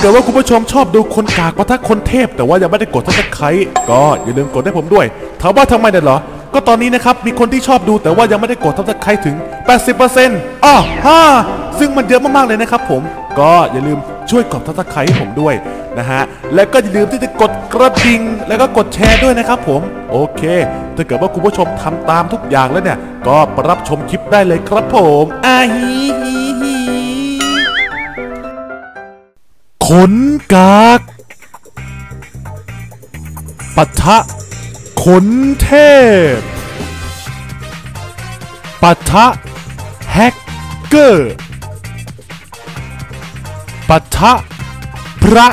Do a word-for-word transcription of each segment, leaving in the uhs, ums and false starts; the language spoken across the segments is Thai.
เกิดว่าคุณผู้ชมชอบดูคนกากปะทะคนเทพแต่ว่ายังไม่ได้กดซับสไครบ์ก็อย่าลืมกดให้ผมด้วยถามว่าทำไมเนี่ยเหรอก็ตอนนี้นะครับมีคนที่ชอบดูแต่ว่ายังไม่ได้กดซับสไครบ์ถึง แปดสิบเปอร์เซ็นต์ อ้อฮ่าซึ่งมันเยอะมากๆเลยนะครับผมก็อย่าลืมช่วยกดซับสไครบ์ให้ผมด้วยนะฮะและก็อย่าลืมที่จะกดกระดิ่งแล้วก็กดแชร์ด้วยนะครับผมโอเคถ้าเกิดว่าคุณผู้ชมทำตามทุกอย่างแล้วเนี่ยก็ไปรับชมคลิปได้เลยครับผมอ่าฮีคนกากปะทะคนเทพปะทะแฮกเกอร์ปะทะพระ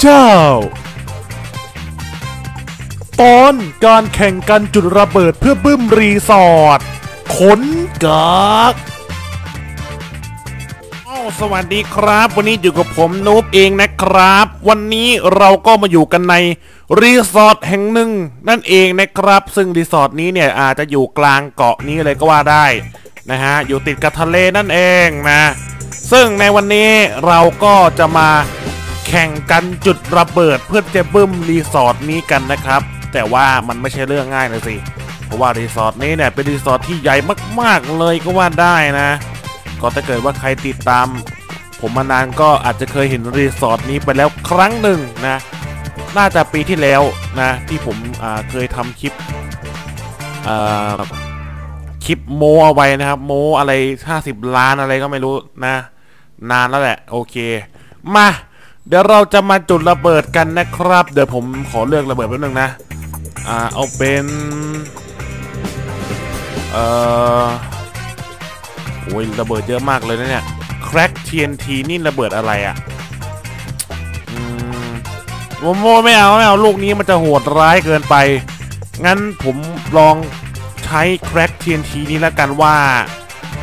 เจ้าตอนการแข่งกันจุดระเบิดเพื่อบึ้มรีสอร์ทคนกากสวัสดีครับวันนี้อยู่กับผมนูบเองนะครับวันนี้เราก็มาอยู่กันในรีสอร์ทแห่งหนึ่งนั่นเองนะครับซึ่งรีสอร์ทนี้เนี่ยอาจจะอยู่กลางเกาะนี้เลยก็ว่าได้นะฮะอยู่ติดกับทะเลนั่นเองนะซึ่งในวันนี้เราก็จะมาแข่งกันจุดระเบิดเพื่อจะบึ้มรีสอร์ทนี้กันนะครับแต่ว่ามันไม่ใช่เรื่องง่ายเลยสิเพราะว่ารีสอร์ทนี้เนี่ยเป็นรีสอร์ทที่ใหญ่มากๆเลยก็ว่าได้นะก็ถ้าเกิดว่าใครติดตามผมมานานก็อาจจะเคยเห็นรีสอร์ทนี้ไปแล้วครั้งหนึ่งนะน่าจะปีที่แล้วนะที่ผมเคยทำคลิปคลิปโมเอาไว้นะครับโมอะไรห้าสิบล้านอะไรก็ไม่รู้นะนานแล้วแหละโอเคมาเดี๋ยวเราจะมาจุดระเบิดกันนะครับเดี๋ยวผมขอเลือกระเบิดแป๊บนึงนะอ่าเอาเป็นเอ่อโอ้ยระเบิดเยอะมากเลยนะเนี่ย Crack ที เอ็น ที นี่ระเบิดอะไรอ่ะอืมโมไม่เอาไม่เอาลูกนี้มันจะโหดร้ายเกินไปงั้นผมลองใช้ Crack ที เอ็น ที นี้แล้วกันว่า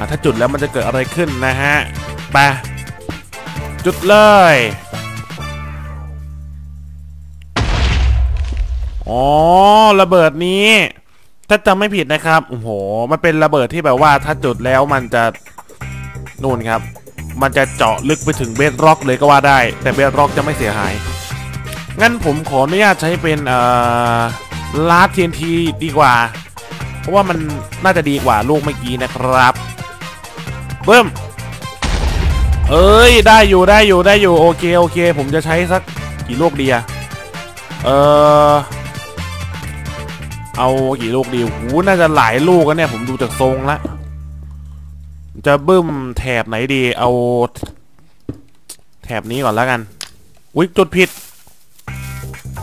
ถ้าจุดแล้วมันจะเกิดอะไรขึ้นนะฮะไปจุดเลยอ๋อระเบิดนี้ถ้าจำไม่ผิดนะครับโอ้โหมันเป็นระเบิดที่แบบว่าถ้าจุดแล้วมันจะนู่นครับมันจะเจาะลึกไปถึงเบสร็อกเลยก็ว่าได้แต่เบสร็อกจะไม่เสียหายงั้นผมขออนุญาตใช้เป็นเอ่อลาด ที เอ็น ที ดีกว่าเพราะว่ามันน่าจะดีกว่าลูกเมื่อกี้นะครับเบิ้มเอ้ยได้อยู่ได้อยู่ได้อยู่โอเคโอเคผมจะใช้สักกี่ลูกดีอะเออเอากี่ลูกดีหูน่าจะหลายลูกกันเนี่ยผมดูจากทรงละจะบึ้มแถบไหนดีเอาแถบนี้ก่อนแล้วกันอุ๊ยจุดผิด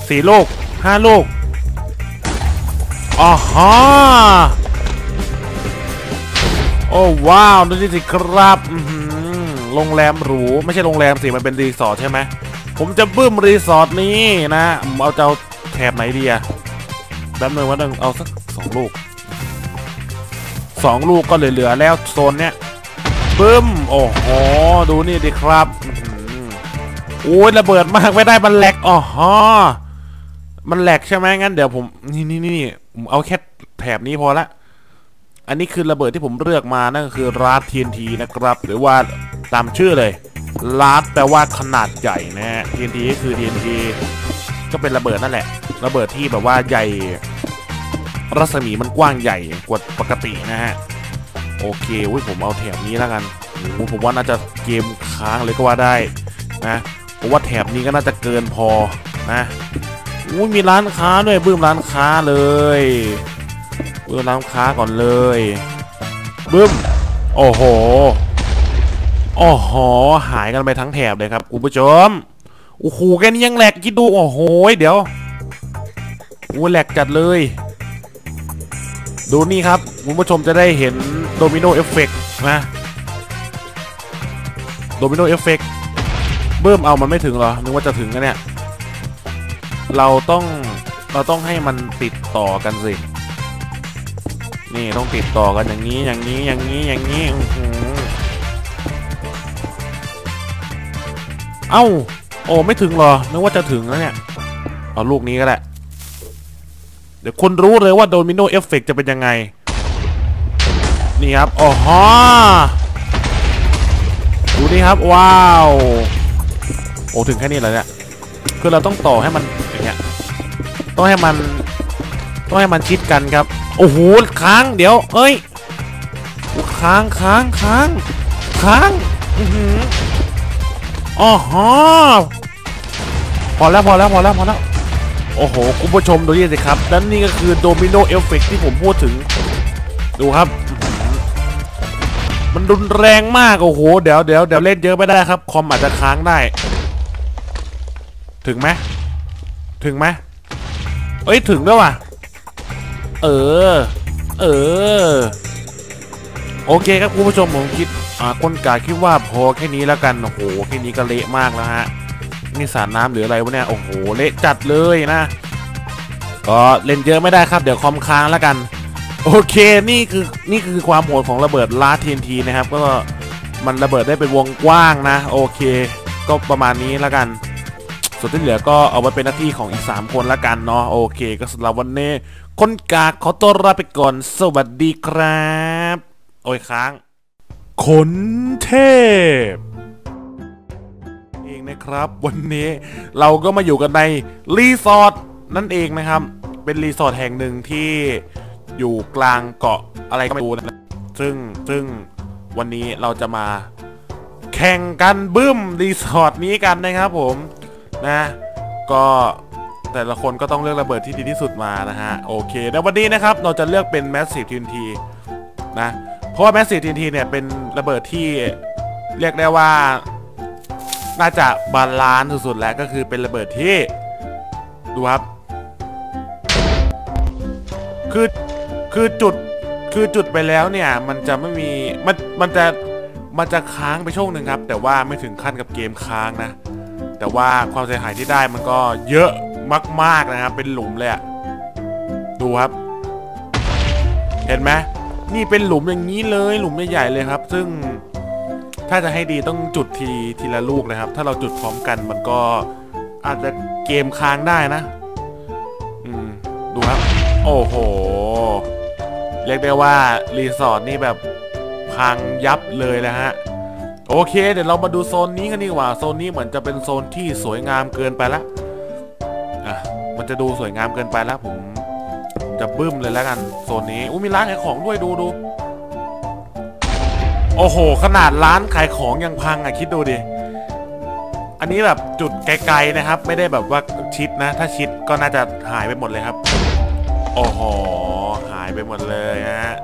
สี่ลูกห้าลูกอ๋อฮะโอ้ว้าวดูสิครับโรงแรมหรูไม่ใช่โรงแรมสิมันเป็นรีสอร์ทใช่ไหมผมจะบึ้มรีสอร์ทนี้นะเอาจะเอาแถบไหนดีอะแป๊บนึงว่าต้องเอาสักสองลูกสองลูกก็เหลือๆแล้วโซนเนี้ยบึ้มโอ้โหดูนี่ดิครับโอ้ยระเบิดมากไม่ได้มันแหลกอ๋อฮะมันแหลกใช่ไหมงั้นเดี๋ยวผมนี่นี่นี่ผมเอาแค่แถบนี้พอละอันนี้คือระเบิดที่ผมเลือกมานั่นก็คือลาด ที เอ็น ที นะครับหรือว่าตามชื่อเลยลาดแปลว่าขนาดใหญ่นะ ที เอ็น ที ก็คือ ที เอ็น ทีก็เป็นระเบิดนั่นแหละระเบิดที่แบบว่าใหญ่รัศมีมันกว้างใหญ่กว่าปกตินะฮะโอเคอุ้ยผมเอาแถบนี้แล้วกันผมว่าน่าจะเกมค้างเลยก็ว่าได้นะผมว่าแถบนี้ก็น่าจะเกินพอนะอุ้ยมีร้านค้าด้วยบึ้มร้านค้าเลยบึ้มร้านค้าก่อนเลยบึ้มโอ้โหโอ้โหหายกันไปทั้งแถบเลยครับคุณผู้ชมโอ้โหแกนี่ยังแหลกคิดดูโอ้โหเดี๋ยวโอ้แหลกจัดเลยดูนี่ครับคุณผู้ชมจะได้เห็นโดมิโนเอฟเฟกต์นะโดมิโนเอฟเฟกต์เบิ่มเอามันไม่ถึงหรอนึกว่าจะถึงนะเนี่ยเราต้องเราต้องให้มันติดต่อกันสินี่ต้องติดต่อกันอย่างนี้อย่างนี้อย่างนี้อย่างนี้เอ้าโอ้ไม่ถึงหรอนึกว่าจะถึงแล้วเนี่ยเอาลูกนี้ก็แหละเดี๋ยวคนรู้เลยว่าโดมิโนเอฟเฟกต์จะเป็นยังไงนี่ครับอ๋อฮะดูนี่ครับว้าว โอ้ถึงแค่นี้แล้วเนี่ยคือเราต้องต่อให้มันอย่างเงี้ยต้องให้มันต้องให้มันชิดกันครับโอ้โหค้างเดี๋ยวเอ้ยค้างค้างค้างค้างอือหืออ๋อฮะพอแล้วพอแล้วพอแล้วพอแล้วโอ้โหคุณผู้ชมดูนี่สิครับนั่นนี่ก็คือโดมิโนเอฟเฟกต์ที่ผมพูดถึงดูครับมันรุนแรงมากโอ้โหเดี๋ยวเดี๋ยวเดี๋ยวเล่นเยอะไม่ได้ครับคอมอาจจะค้างได้ถึงไหมถึงไหมเอ้ยถึงด้วยว่ะเออเออโอเคครับคุณผู้ชมผมคิดอ่าคนกาคิดว่าพอแค่นี้แล้วกันโอ้โหแค่นี้ก็เละมากแล้วฮะนี่สารน้ำหรืออะไรวะเนี่ยโอ้โหเละจัดเลยนะก็เล่นเยอะไม่ได้ครับเดี๋ยวคอมค้างแล้วกันโอเคนี่คือนี่คือความโหดของระเบิดล้า ที เอ็น ที นะครับก็มันระเบิดได้เป็นวงกว้างนะโอเคก็ประมาณนี้แล้วกันส่วนที่เหลือก็เอาไว้เป็นหน้าที่ของอีกสามคนละกันเนาะโอเคก็สำหรับวันนี้คนกากขอตัวลาไปก่อนสวัสดีครับโอ้ยค้างคนเทพเองนะครับวันนี้เราก็มาอยู่กันในรีสอร์ทนั่นเองนะครับเป็นรีสอร์ทแห่งหนึ่งที่อยู่กลางเกาะอะไรก็ไม่รู้นะซึ่งซึ่งวันนี้เราจะมาแข่งกันบึ้มรีสอร์ทนี้กันนะครับผมนะก็แต่ละคนก็ต้องเลือกระเบิดที่ดีที่สุดมานะฮะโอเคแล้ววันนี้นะครับเราจะเลือกเป็น Massive ที เอ็น ที นะเพราะว่า Massive ที เอ็น ที เนี่ยเป็นระเบิดที่เรียกได้ว่าน่าจะบาลานซ์สุดๆแล้วก็คือเป็นระเบิดที่ดูครับคือคือจุดคือจุดไปแล้วเนี่ยมันจะไม่มีมันมันจะมันจะค้างไปช่วงหนึ่งครับแต่ว่าไม่ถึงขั้นกับเกมค้างนะแต่ว่าความเสียหายที่ได้มันก็เยอะมากๆนะครับเป็นหลุมเลยดูครับเห็นไหมนี่เป็นหลุมอย่างนี้เลยหลุมใหญ่ๆเลยครับซึ่งถ้าจะให้ดีต้องจุดทีทีละลูกเลยครับถ้าเราจุดพร้อมกันมันก็อาจจะเกมค้างได้นะอืมดูครับโอ้โหเรียกได้ว่ารีสอร์ทนี่แบบพังยับเลยนะฮะโอเคเดี๋ยวเรามาดูโซนนี้กันดีกว่าโซนนี้เหมือนจะเป็นโซนที่สวยงามเกินไปละอ่ะมันจะดูสวยงามเกินไปแล้วผมจะบึ้มเลยแล้วกันโซนนี้อู้มีร้านขายของด้วยดูดูโอ้โหขนาดร้านขายของยังพังอ่ะคิดดูดิอันนี้แบบจุดไกลๆนะครับไม่ได้แบบว่าชิดนะถ้าชิดก็น่าจะหายไปหมดเลยครับโอ้โหหายไปหมดเลยฮะ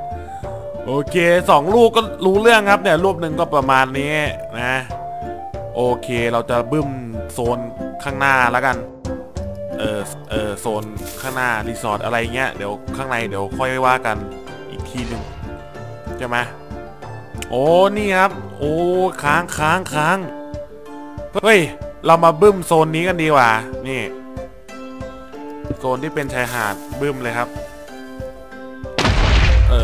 โอเคสองลูกก็รู้เรื่องครับเนี่ยรูปหนึ่งก็ประมาณนี้นะโอเคเราจะบึ้มโซนข้างหน้าแล้วกันเออเออโซนข้างหน้ารีสอร์ทอะไรเงี้ยเดี๋ยวข้างในเดี๋ยวค่อยว่ากันอีกทีหนึ่งใช่ไหมโอ้นี่ครับโอ้ค้างค้างค้างเฮ้ยเรามาบึ้มโซนนี้กันดีกว่านี่โซนที่เป็นชายหาดบึ้มเลยครับเอ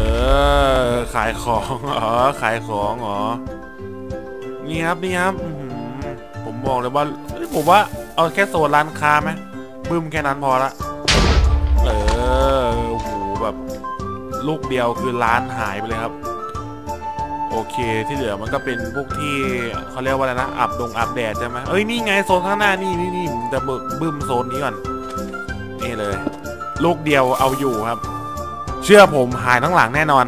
อขายของอ๋อขายของอ๋อนี่ครับนี่ครับผมบอกเลยว่าผมว่าเอาแค่โซนร้านค้าไหมบึ้มแค่นั้นพอละเออโอ้โหแบบลูกเดียวคือร้านหายไปเลยครับโอเคที่เหลือมันก็เป็นพวกที่เขาเรียกว่าอะไรนะอาบดงอาบแดดใช่ไหมเอ้ยนี่ไงโซนข้างหน้านี่นี่นี่ผมจะบึ้มโซนนี้ก่อนนี่เลยลูกเดียวเอาอยู่ครับเชื่อผมหายทั้งหลังแน่นอน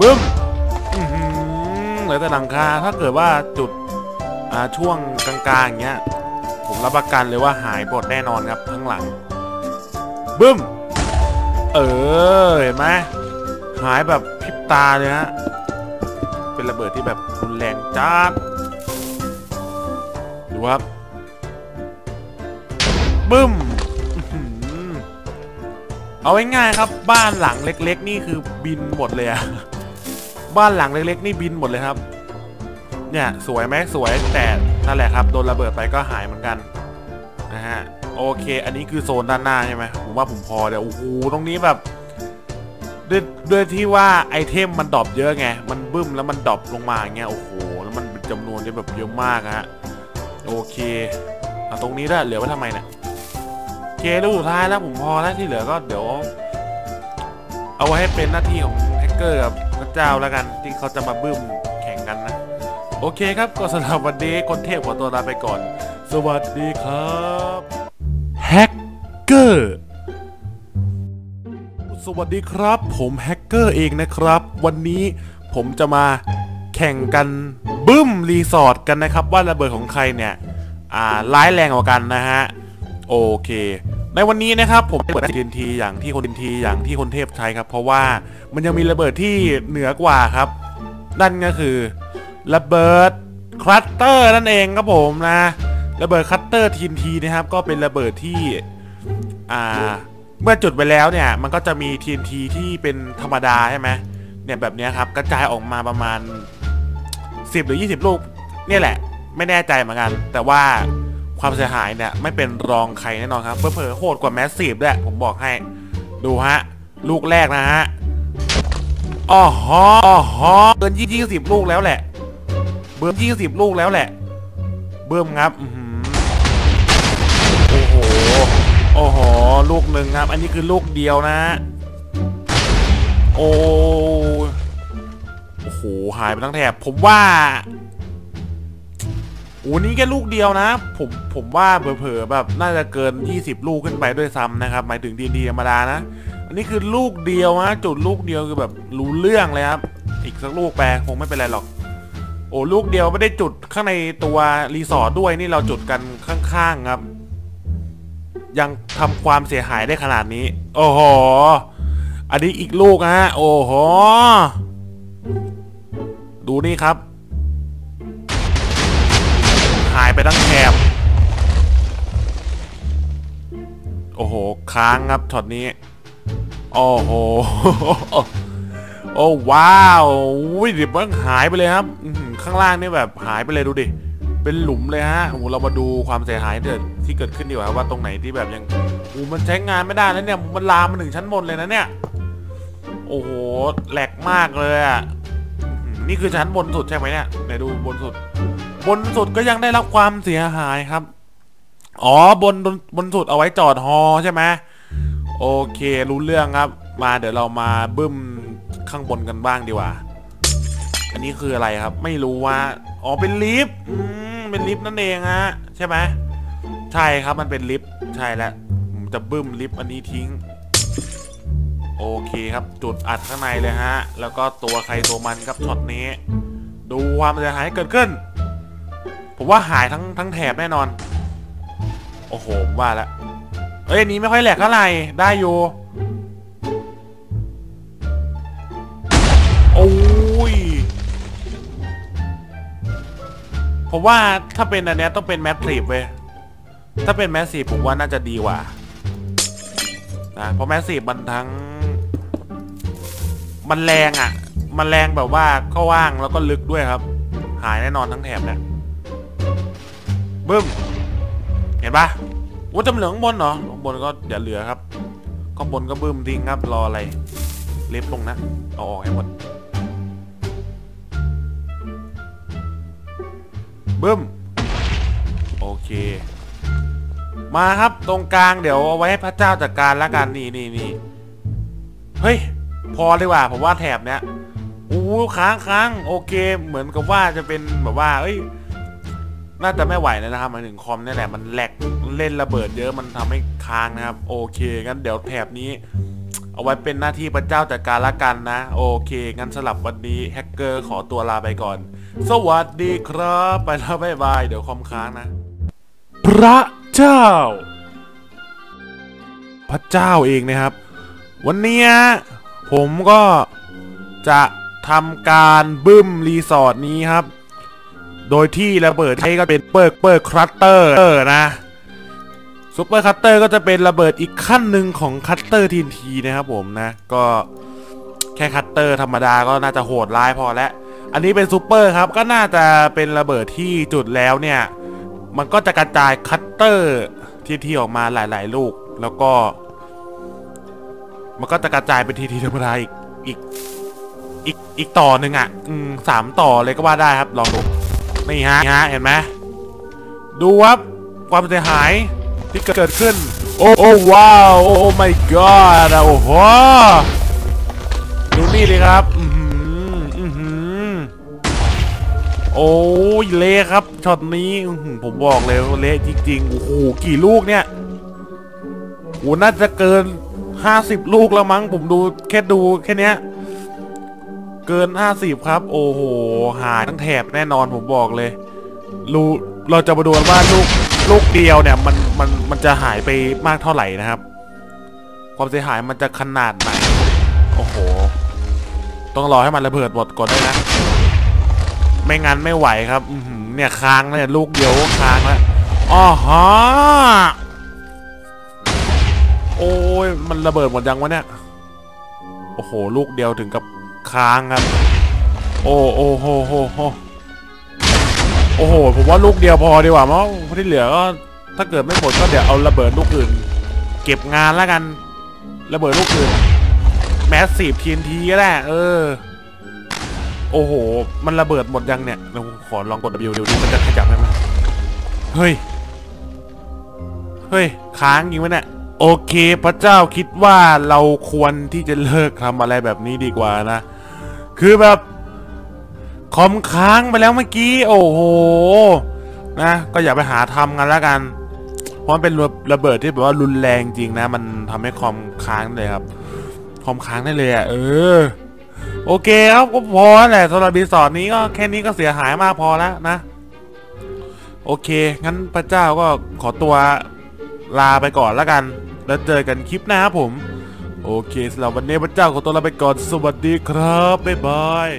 บึ้มเหลือแต่หลังคาถ้าเกิดว่าจุดช่วงกลางๆอย่างเงี้ยผมรับประกันเลยว่าหายหมดแน่นอนครับทั้งหลังบึ้มเออเห็นไหมหายแบบพริบตาเลยฮะเป็นระเบิดที่แบบรุนแรงจัดดูครับบึ้มเอาง่ายๆครับบ้านหลังเล็กๆนี่คือบินหมดเลยอะบ้านหลังเล็กๆนี่บินหมดเลยครับเนี่ยสวยไหมสวยแต่นั่นแหละครับโดนระเบิดไปก็หายเหมือนกันนะฮะโอเคอันนี้คือโซนด้านหน้าใช่ไหมผมว่าผมพอเดี๋ยวโอ้โหตรงนี้แบบด้วยด้วยที่ว่าไอเทมมันดรอปเยอะไงมันบึ้มแล้วมันดรอปลงมาอย่างเงี้ยโอ้โหแล้วมันเป็นจำนวนที่แบบเยอะมากฮะโอเคเอาตรงนี้ได้เหลือไว้ทำไมเนี่ยโอเคดูสุดท้ายแล้วผมพอแล้วที่เหลือก็เดี๋ยวเอาไว้ให้เป็นหน้าที่ของแฮกเกอร์กับพระเจ้าแล้วกันที่เขาจะมาบึ้มแข่งกันนะ โอเคครับก็สำหรับวันนี้คนเทพขอตัวลาไปก่อนสวัสดีครับแฮกเกอร์สวัสดีครับผมแฮกเกอร์เองนะครับวันนี้ผมจะมาแข่งกันบึ้มรีสอร์ทกันนะครับว่าระเบิดของใครเนี่ยอ่าร้ายแรงกว่ากันนะฮะโอเคในวันนี้นะครับผมเปิดทีนทีอย่างที่คนทีนทีอย่างที่คนเทพใช้ครับเพราะว่ามันยังมีระเบิดที่เหนือกว่าครับนั่นก็คือระเบิดคลัตเตอร์นั่นเองครับผมนะระเบิดคลัตเตอร์ทีนทีนะครับก็เป็นระเบิดที่อ่าเมื่อจุดไปแล้วเนี่ยมันก็จะมี ที เอ็น ที ที่เป็นธรรมดาใช่ไหมเนี่ยแบบนี้ครับกระจายออกมาประมาณสิบหรือยี่สิบลูกเนี่ยแหละไม่แน่ใจเหมือนกันแต่ว่าความเสียหายเนี่ยไม่เป็นรองใครแน่นอนครับเผลอๆโหดกว่าแมสซีฟด้วยผมบอกให้ดูฮะลูกแรกนะฮะอ๋อฮออ๋อฮอเกินยี่สิบลูกแล้วแหละเบิ่มยี่สิบลูกแล้วแหละเบิ่มครับโอ้โหโอ้โหลูกหนึ่งครับอันนี้คือลูกเดียวนะโอ้โอ้โหหายไปทั้งแถบผมว่าโอ้นี่แค่ลูกเดียวนะผมผมว่าเผลอๆแบบน่าจะเกินยี่สิบลูกขึ้นไปด้วยซ้ำนะครับหมายถึงดีๆธรรมดานะอันนี้คือลูกเดียวนะจุดลูกเดียวคือแบบรู้เรื่องเลยครับอีกสักลูกไปคงไม่เป็นไรหรอกโอ้ลูกเดียวไม่ได้จุดข้างในตัวรีสอร์ทด้วยนี่เราจุดกันข้างๆครับยังทำความเสียหายได้ขนาดนี้โอ้โหอันนี้อีกลูกฮะโอ้โหดูนี่ครับหายไปทั้งแถบโอ้โหค้างครับช็อตนี้โอ้โหโอ้ว้าววิ่งดิบมันหายไปเลยครับข้างล่างนี่แบบหายไปเลยดูดิเป็นหลุมเลยฮะโอ้เรามาดูความเสียหายที่เกิดขึ้นดีกว่าว่าตรงไหนที่แบบยังโอ้มันใช้งานไม่ได้แล้วเนี่ยมันลามมาถึงชั้นบนเลยนะเนี่ยโอ้โหแหลกมากเลยอ่ะนี่คือชั้นบนสุดใช่ไหมเนี่ยไหนดูบนสุดบนสุดก็ยังได้รับความเสียหายครับอ๋อบนบนสุดเอาไว้จอดฮอใช่ไหมโอเครู้เรื่องครับมาเดี๋ยวเรามาบึ้มข้างบนกันบ้างดีกว่าอันนี้คืออะไรครับไม่รู้ว่าอ๋อเป็นลิฟต์เป็นลิฟต์นั่นเองฮะใช่ไหมใช่ครับมันเป็นลิฟต์ใช่แล้วผมจะบึ้มลิฟต์อันนี้ทิ้งโอเคครับจุดอัดข้างในเลยฮะแล้วก็ตัวใครตัวมันครับช็อตนี้ดูความเสียหายเกิดขึ้นผมว่าหายทั้งทั้งแถบแน่นอนโอ้โหว่าแล้วเอ้ยอันนี้ไม่ค่อยแหลกเท่าไหร่ได้อยู่โอ้ยผมว่าถ้าเป็นอันนี้ต้องเป็นแมสซีฟเว้ยถ้าเป็นแมสซีฟผมว่าน่าจะดีกว่านะเพราะแมสซีฟมันทั้งมันแรงอ่ะมันแรงแบบว่าเข้าว่างแล้วก็ลึกด้วยครับหายแน่นอนทั้งแถบเนี่ยบึ้มเห็นปะว่าจำเหลืองบนเหรอข้างบนก็อย่าเหลือครับข้างบนก็บึ้มทิ้งครับรออะไรเล็บลงนะเอาออกให้หมดบึ้มโอเคมาครับตรงกลางเดี๋ยวเอาไว้ให้พระเจ้าจัดการละกันนี่นี่นี่เฮ้ยพอเลยว่ะผมว่าแถบเนี้ยอู้ค้างค้างโอเคเหมือนกับว่าจะเป็นแบบว่าเอ้ยน่าจะไม่ไหวแล้วนะครับมาถึงคอมนี่แหละมันแหลกเล่นระเบิดเยอะมันทำให้ค้างนะครับโอเคงั้นเดี๋ยวแถบนี้เอาไว้เป็นหน้าที่พระเจ้าจัดการละกันนะโอเคงั้นสลับวันนี้แฮกเกอร์ขอตัวลาไปก่อนสวัสดีครับไปแล้วบ๊ายบายเดี๋ยวคอมค้างนะพระเจ้าพระเจ้าเองนะครับวันนี้ผมก็จะทำการบึ้มรีสอร์ทนี้ครับโดยที่ระเบิดใช้ก็เป็นเปิร์กเปิร์กคลัตเตอร์นะซุปเปอร์คัตเตอร์ก็จะเป็นระเบิดอีกขั้นหนึ่งของคัตเตอร์ทีนทีนะครับผมนะก็แค่คัตเตอร์ธรรมดาก็น่าจะโหดร้ายพอแล้วอันนี้เป็นซุปเปอร์ครับก็น่าจะเป็นระเบิดที่จุดแล้วเนี่ยมันก็จะกระจายคัตเตอร์ทีนทีออกมาหลายๆลูกแล้วก็มันก็จะกระจายเป็นทีนทีธรรมดาอีกอีกอีกอีกต่อหนึ่งอ่ะอืมสามต่อเลยก็ว่าได้ครับลองดูนี่ฮะนี่ฮะเห็นไหมดูครับความเสียหายที่เกิดขึ้นโอ้โอ้ว้าวโอ้ my god โอ้โหดูนี่เลยครับอืมอืมโอ อ้ยเละครับช็อตนี้ผมบอกเลยเละจริงๆโอ้โหกี่ลูกเนี่ยโอ้น่าจะเกินห้าสิบลูกแล้วมั้งผมดูแค่ดูแค่เนี้ยเกินห้าสิบครับโอ้โหหาทั้งแถบแน่นอนผมบอกเลยลูกเราจะมาดูว่าลูกลูกเดียวเนี่ยมันมันมันจะหายไปมากเท่าไหร่นะครับความเสียหายมันจะขนาดไหนโอ้โหต้องรอให้มันระเบิดหมดก่อนด้วยนะไม่งั้นไม่ไหวครับเนี่ยค้างเนี่ยลูกเดียวค้างแล้วอ๋อฮะโอ้ยมันระเบิดหมดยังวะเนี่ยโอ้โหลูกเดียวถึงกับค้างครับโอ้โอ้โหโอ้โหโอ้โหผมว่าลูกเดียวพอดีกว่ามั้งที่เหลือก็ถ้าเกิดไม่หมดก็เดี๋ยวเอาระเบิดลูกอื่นเก็บงานแล้วกันระเบิดลูกอื่นแมสซีฟทีนทีก็ได้เออโอ้โหมันระเบิดหมดยังเนี่ยเราขอลองกด W เดี๋ยวดูมันจะขยับไหมเฮ้ยเฮ้ยค้างอยู่วะเนี่ยโอเคพระเจ้าคิดว่าเราควรที่จะเลิกทำอะไรแบบนี้ดีกว่านะคือแบบคอมค้างไปแล้วเมื่อกี้โอ้โหนะก็อย่าไปหาทำกันแล้วกันเพราะมันเป็นระเบิดที่แบบว่ารุนแรงจริงนะมันทำให้คอมค้างเลยครับคอมค้างได้เลยอ่ะเออโอเคครับก็พอแหละสำหรับรีสอร์ทนี้ก็แค่นี้ก็เสียหายมากพอแล้วนะโอเคงั้นพระเจ้าก็ขอตัวลาไปก่อนแล้วกันแล้วเจอกันคลิปหน้าครับผมโอเคสำหรับวันนี้พระเจ้าขอตัวลาไปก่อนสวัสดีครับบ๊ายบาย